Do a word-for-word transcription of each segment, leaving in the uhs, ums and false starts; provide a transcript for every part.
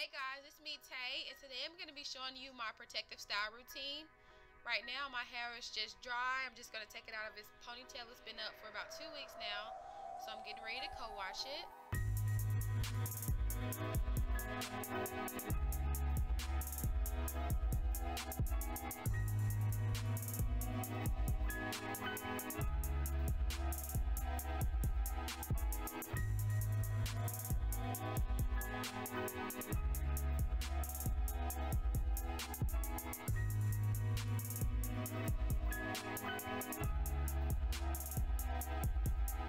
Hey guys, it's me Tay, and today I'm going to be showing you my protective style routine. Right now my hair is just dry. I'm just going to take it out of its ponytail. It's been up for about two weeks now, so I'm getting ready to co-wash it.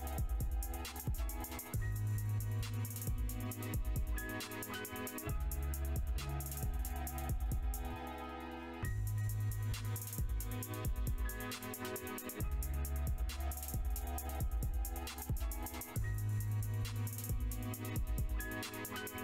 Thank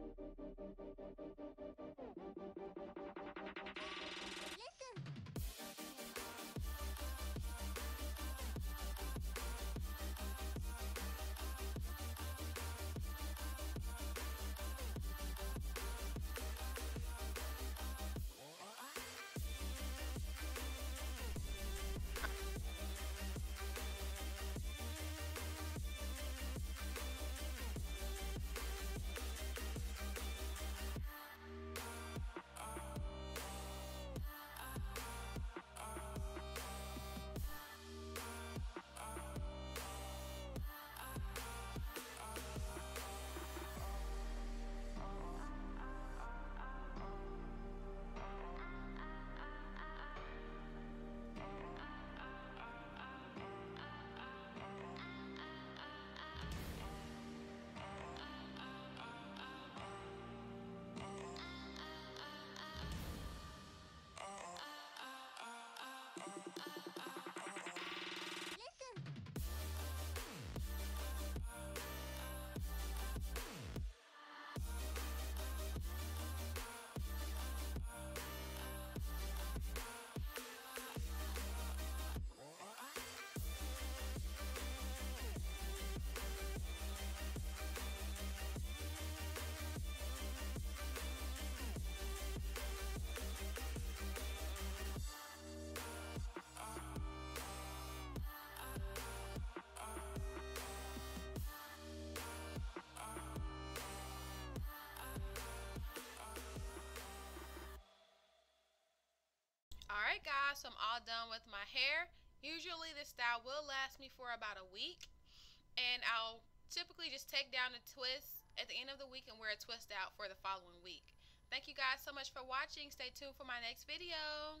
you. so I'm all done with my hair. Usually this style will last me for about a week, and I'll typically just take down a twist at the end of the week and wear a twist out for the following week. Thank you guys so much for watching. Stay tuned for my next video.